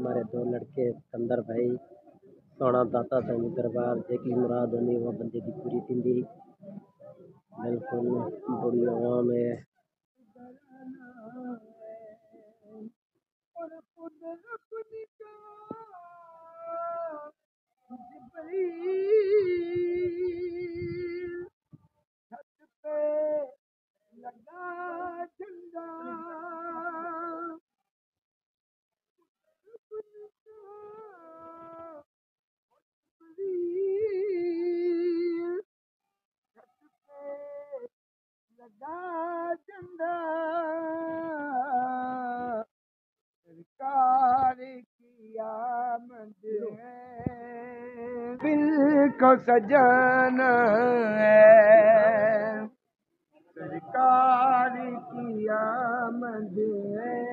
हमारे दो लड़के सिकंदर भाई सोना दाता सिंह दरबार जेकी मुराद होनी वह बंदे की पूरी थी बिल्कुल बड़ी आवाम है। को सजाना है सरकार की आमद वहाँ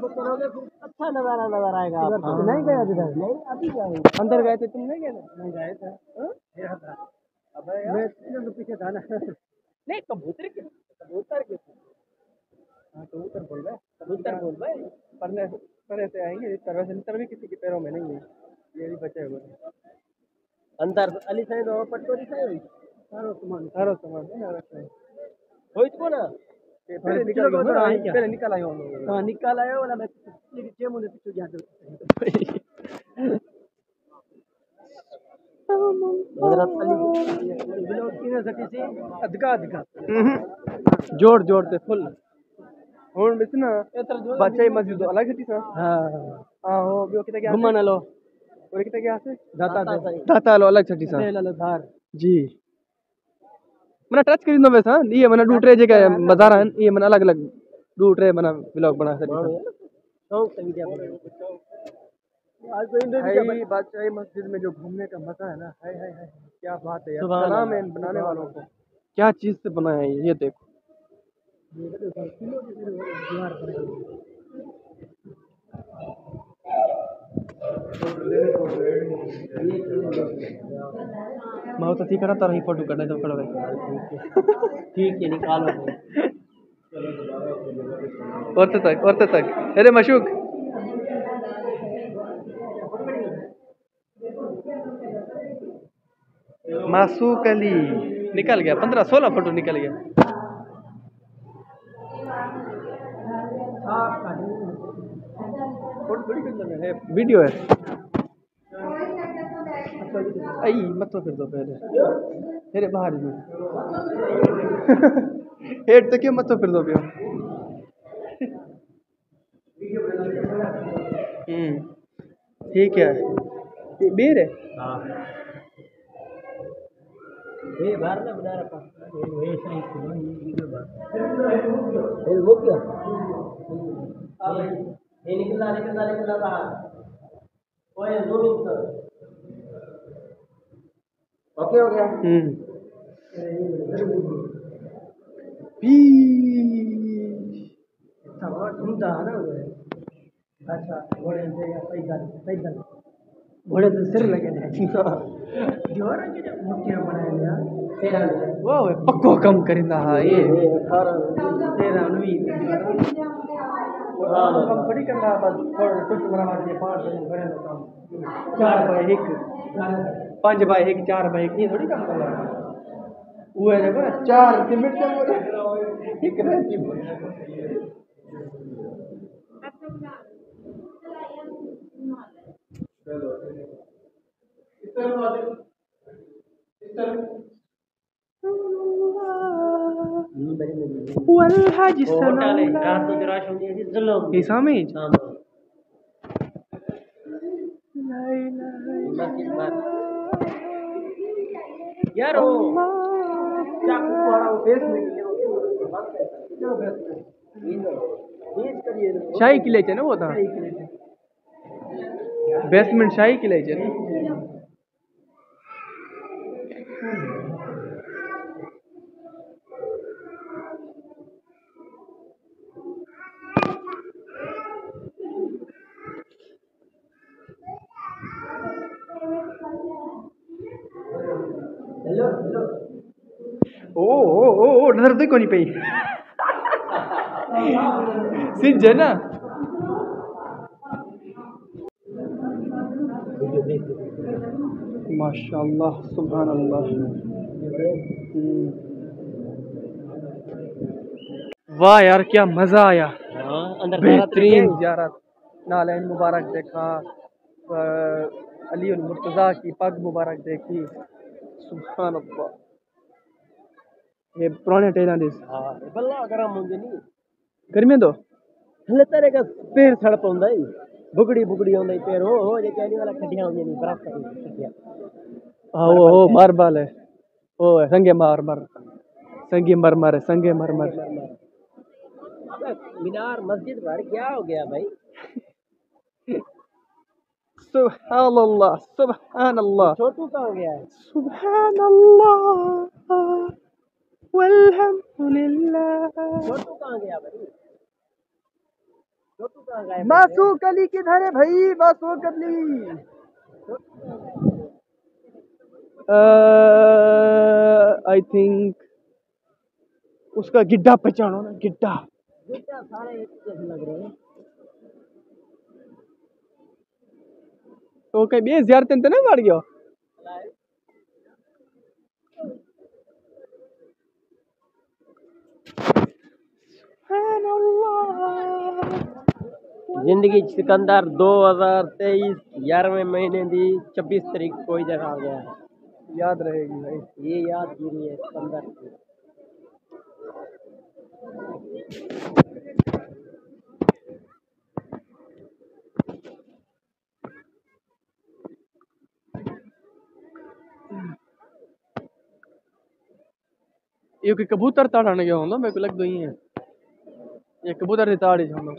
तो करोगे अच्छा नजारा नजर आएगा। नहीं गया इधर नहीं अभी जाए अंदर गए थे तुम नहीं गए नहीं गए थे अब पीछे था ना नहीं कबूतर के कबूतर के हाँ कबूतर बोल रहे पढ़ने तरह से आएंगे इस तरह से अंतर भी किसी के पैरों में नहीं है ये भी बचे हुए हैं अंदर अली साहिब और पटोरी साहिब सारो सामान होइत को ना पहले निकल गए ना पहले निकल आए होंगे हां निकल आए वाला मैं पिछले के मुंह से पिछो जाते हजरत अली विनोद की ने सटी सी अदगा अदगा जोड़ जोड़ के फुल और मिसना बच्चे मस्जिद अलग हटी सा हां हां हो बियो किते गया घुमन लो और किते गया से दाता दाता लो अलग हटी सा लो धार जी मने टच करिनो वैसा ये मने डूटरे जे मजार है ये मने अलग अलग डूटरे मने ब्लॉग बना सके शौक से वीडियो आज तो इंडोनेशिया बच्चे मस्जिद में जो घूमने का मजा है ना हाय हाय हाय क्या बात है यार सलाम है बनाने वालों को क्या चीज से बनाया है ये देखो मैं तो ठीक है ना तरह ही फोटो करना जब ठीक है निकालो औरत तक अरे मशूक मासूक अली निकल गया 15-16 फोटो निकल गया वीडियो है आई मत फिर दो पहले फिर बाहर हेड तो क्यों मत फिर दो प्यो ठीक है बेर है ये बाहर ना बना रखा ये साइड को ये बात ये वो क्या अब ये निकल रहा ओए जूम इन कर ओके हो गया पी था और ढूंढा ना अच्छा घोड़े से या पैदल पैदल घोड़े तो सिर लगे जोर के मुख्य बनाया गया 13 वो पक्को कम करिंदा हां ये 18 13 19 कम थोड़ी करना बस कुछ बनावा के 5 दिन घोड़े का काम 4/1 5/1 4/1 ये थोड़ी कम करना वो है देखो 4 मिनट में बोले ठीक है जी शाही किले चे ना वो था बेसमेंट शाही किले चे ओ ओ ओ नजर तो कोनी पे सिंह है ना। माशाल्लाह सुभान अल्लाह वाह यार क्या मजा आया। बेहतरीन ज़ियारत, नालेन मुबारक देखा, अली मुर्तज़ा की पग मुबारक देखी। सुभान अल्लाह ये पुराने टेलांडिस बल्ला गरम होंगे नहीं गर्मी तो हल्के का पैर सड़ पाउंदा ही बुगड़ी बुगड़ी होंदा ही पैर हो जे कहने वाला खटिया होंगे नहीं बराबर खटिया। हां वो मार्बल है ओ संगे मार्मर संगे मरमर है संगे मरमर। मीनार मस्जिद भर क्या हो गया भाई। सुभान अल्लाह सुभान अल्लाह। छोटू का हो गया है सुभान अल्लाह वल्हम्दुलिल्लाह। छोटू कहाँ गया भाई, छोटू कहाँ गया? मासूक अली किधर है भाई? मासूक अली आई थिंक उसका गिड्डा पहचानो ना। गिड्डा गिड्डा सारे एक जैसे लग रहे हैं तो कई बे ज़ियारतें तो नहीं मार गया। जिंदगी सिकंदर 2023 11वें महीने की 26 तारीख को ही देखा गया है। याद रहेगी भाई ये याद गिरी है सिकंदर की। ये कोई कबूतर ताड़ाने गया होंगे मेरे को लग दो ही है। ये कबूतर ने ताड़ी जाऊंगा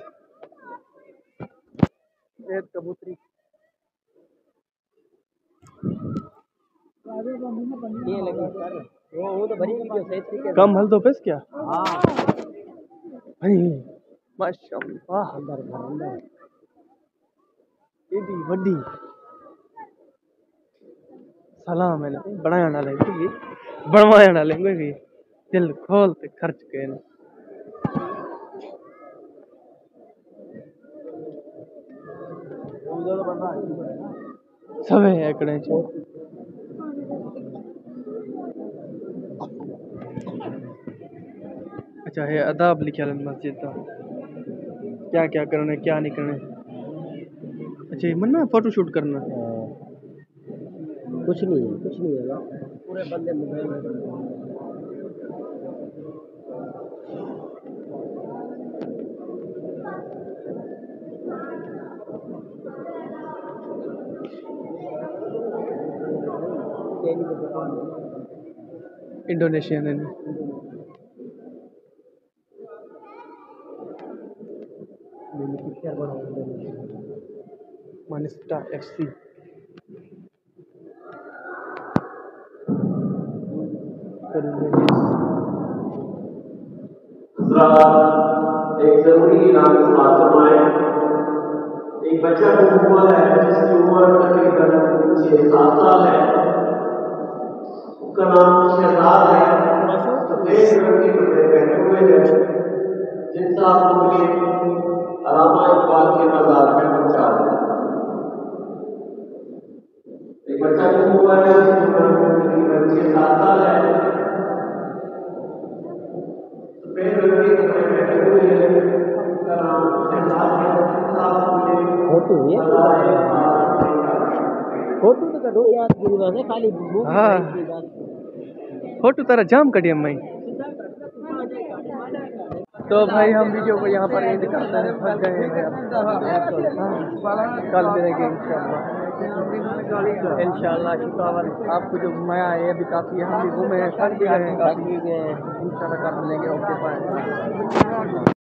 एक कबूतरी ये लगा सर वो तो भरी वीडियो सही तरीके कम हल दो पेस क्या। हां भाई माशाल्लाह अंदर अंदर एडी वड्डी सलाम है बनाया ना लेंगे बनवाया ना लेंगे भी दिल खोल के खर्च के न। सब एकड़े चो अच्छा है अदाब लिखा मस्जिद का क्या क्या करना क्या नहीं करना। अच्छा ये मन्ना फोटो शूट करना कुछ नहीं है कुछ नहीं है पूरे बंदे मोबाइल इंडोनेशियन है। मनिस्टा एफसी एक जरूरी नाम एक बच्चा हुआ है जिसकी उम्र तकरीबन 6-7 साल है। उसका नाम शहजाद है। सफेद रंग के कपड़े पहने हुए हैं जिनसे आप मुझे अलामा इकबाल के मज़ार में पहुंचा दें। एक बच्चा गुम हुआ है तकरीबन 6-7 साल है। सफेद रंग के कपड़े पहने हुए हैं उसका नाम शहजाद है। फोटो फोटो तो करो याद गुरुवार है खाली फोटो तारा जाम कटिया मई। तो भाई हम वीडियो को यहाँ पर एंड करते हैं। फंस गए हैं कल मिलेंगे इंशाल्लाह इंशाल्लाह शुक्रावर। आपको जो घुमाया है अभी काफ़ी हम भी घूमे हैं काफ़ी गए हैं इंशाल्लाह कल मिलेंगे। Okay bye.